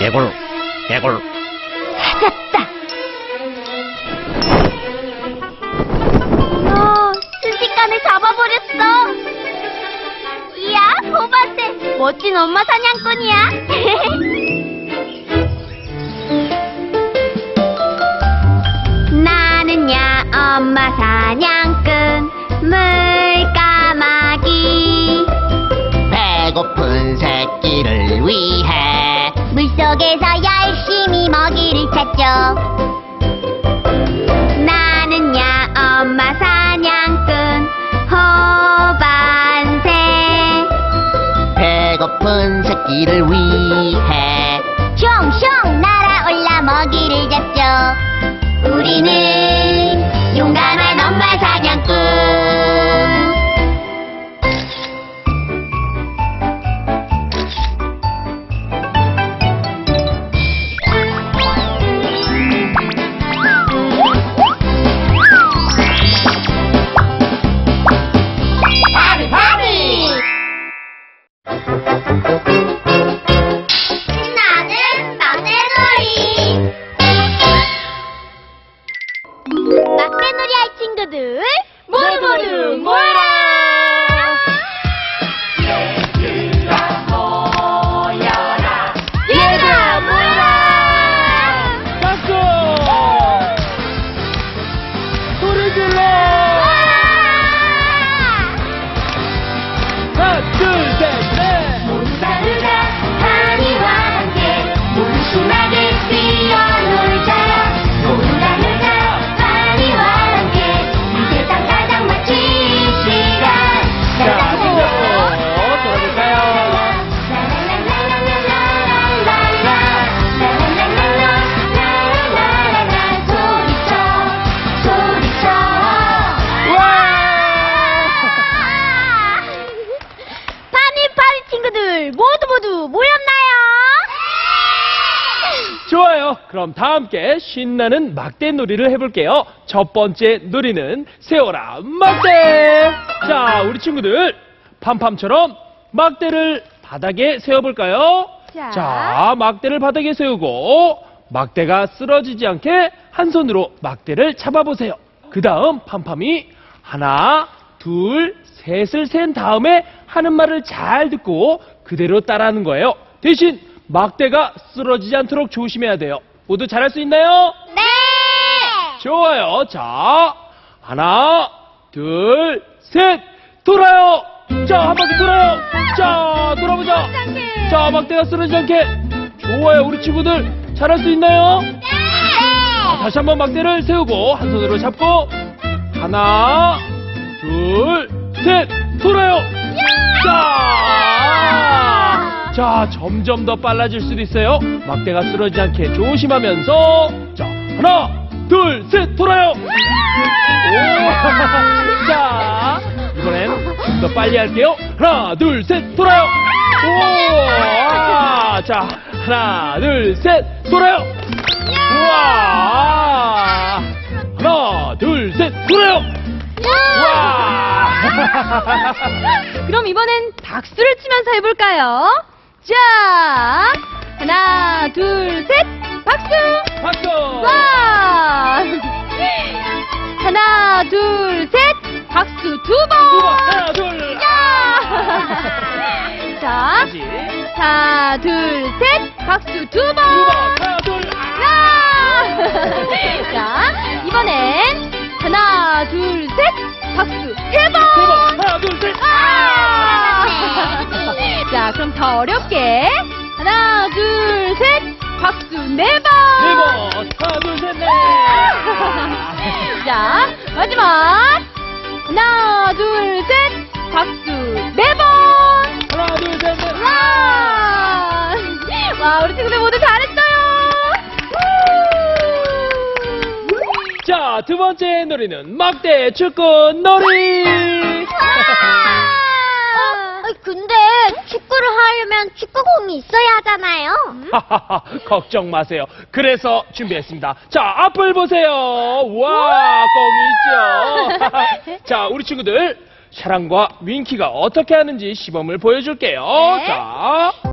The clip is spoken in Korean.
개굴, 개굴. 찾았다. 너 순식간에 잡아버렸어. 이야, 보바세, 멋진 엄마 사냥꾼이야. 나는야 엄마 사냥꾼 물까마귀. 배고픈 새끼를 위해 물속에서 열심히 먹이를 찾죠. 나는야 엄마 사냥꾼 호반새. 배고픈 새끼를 위해 슝슝 날아올라 먹이를 잡죠. 우리는 용감한 엄마 사냥꾼. 파리 파리. 신나는 막내놀이. 막내놀이 할 친구들 모두 모여라. 얘들아 모여라. 얘들아 모여라. 박수. 소리 질러. 하나 둘 셋 넷. 모두 다들다 하니와 함께 모두 신나게 뛰어놀자. 모두 다들다. 그럼 다 함께 신나는 막대 놀이를 해볼게요. 첫 번째 놀이는 세워라 막대. 자, 우리 친구들 팜팜처럼 막대를 바닥에 세워볼까요? 자, 막대를 바닥에 세우고 막대가 쓰러지지 않게 한 손으로 막대를 잡아보세요. 그 다음 팜팜이 하나, 둘, 셋을 센 다음에 하는 말을 잘 듣고 그대로 따라하는 거예요. 대신 막대가 쓰러지지 않도록 조심해야 돼요. 모두 잘할 수 있나요? 네! 좋아요. 자, 하나, 둘, 셋! 돌아요! 자, 한 바퀴 돌아요! 자, 돌아보자! 자, 막대가 쓰러지지 않게! 좋아요. 우리 친구들 잘할 수 있나요? 네! 다시 한번 막대를 세우고 한 손으로 잡고 하나, 둘, 셋! 돌아요! 자! 자, 점점 더 빨라질 수도 있어요. 막대가 쓰러지지 않게 조심하면서. 자, 하나, 둘, 셋, 돌아요. 오, 자, 이번엔 더 빨리 할게요. 하나, 둘, 셋, 돌아요. 오, 자, 하나, 둘, 셋, 돌아요. 우와, 하나, 둘, 셋, 돌아요. 우와. 그럼 이번엔 박수를 치면서 해볼까요? 자, 하나, 둘, 셋, 박수! 박수! 와! 하나, 둘, 셋, 박수 두 번! 두 번! 하나, 둘! 야! 자, 하나, 둘, 셋, 박수 두 번! 두 번! 하나, 둘! 야! 자, 이번엔 하나, 둘, 셋, 박수 세 번! 세 번! 하나, 둘, 셋! 자, 그럼 더 어렵게 하나, 둘, 셋, 박수 네 번! 네 번! 하나, 둘, 셋, 넷! 자, 마지막 하나, 둘, 셋, 박수 네 번! 하나, 둘, 셋, 넷! 와! 와, 우리 친구들 모두 잘했어요! 자, 두 번째 놀이는 막대 축구 놀이! 근데 축구를 하려면 축구공이 있어야 하잖아요. 걱정 마세요. 그래서 준비했습니다. 자, 앞을 보세요. 와, 공이 있죠. 자, 우리 친구들 샤랑과 윙키가 어떻게 하는지 시범을 보여줄게요. 네. 자.